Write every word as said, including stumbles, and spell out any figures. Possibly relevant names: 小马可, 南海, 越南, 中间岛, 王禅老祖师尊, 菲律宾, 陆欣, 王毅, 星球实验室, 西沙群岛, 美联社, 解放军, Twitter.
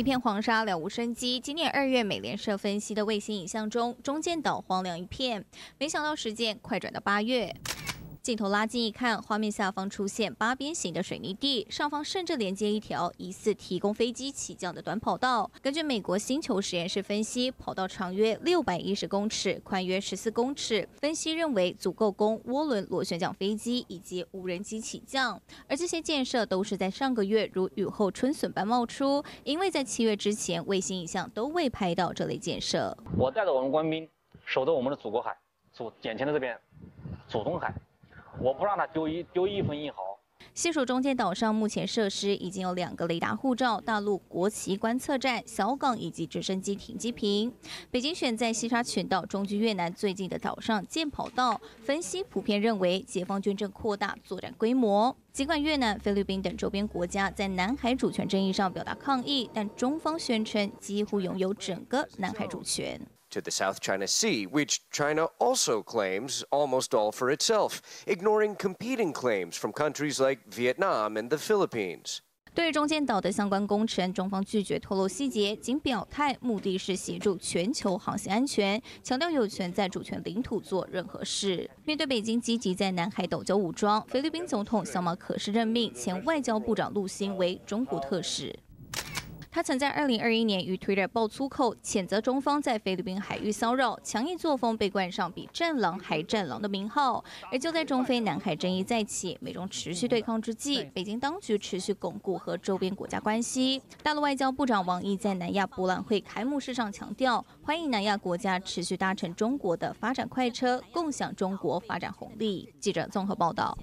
一片黄沙，了无生机。今年二月，美联社分析的卫星影像中，中间岛荒凉一片。没想到时间快转到八月。 镜头拉近一看，画面下方出现八边形的水泥地，上方甚至连接一条疑似提供飞机起降的短跑道。根据美国星球实验室分析，跑道长约六百一十公尺，宽约十四公尺。分析认为足够供涡轮螺旋桨飞机以及无人机起降。而这些建设都是在上个月如雨后春笋般冒出，因为在七月之前，卫星影像都未拍到这类建设。我带着我们官兵守着我们的祖国海，祖眼前的这边，祖宗海。 我不让他丢一丢一分一毫。西属中间岛上目前设施已经有两个雷达护照、大陆国旗观测站、小港以及直升机停机坪。北京选在西沙群岛中距越南最近的岛上建跑道，分析普遍认为解放军正扩大作战规模。尽管越南、菲律宾等周边国家在南海主权争议上表达抗议，但中方宣称几乎拥有整个南海主权。 To the South China Sea, which China also claims almost all for itself, ignoring competing claims from countries like Vietnam and the Philippines. 对于中间岛的相关工程，中方拒绝透露细节，仅表态目的是协助全球航行安全，强调有权在主权领土做任何事。面对北京积极在南海抖脚武装，菲律宾总统小马可是任命前外交部长陆欣为中国特使。 他曾在二零二一年于 Twitter 爆粗口，谴责中方在菲律宾海域骚扰，强硬作风被冠上比战狼还战狼的名号。而就在中菲南海争议再起，美中持续对抗之际，北京当局持续巩固和周边国家关系。大陆外交部长王毅在南亚博览会开幕式上强调，欢迎南亚国家持续搭乘中国的发展快车，共享中国发展红利。记者综合报道。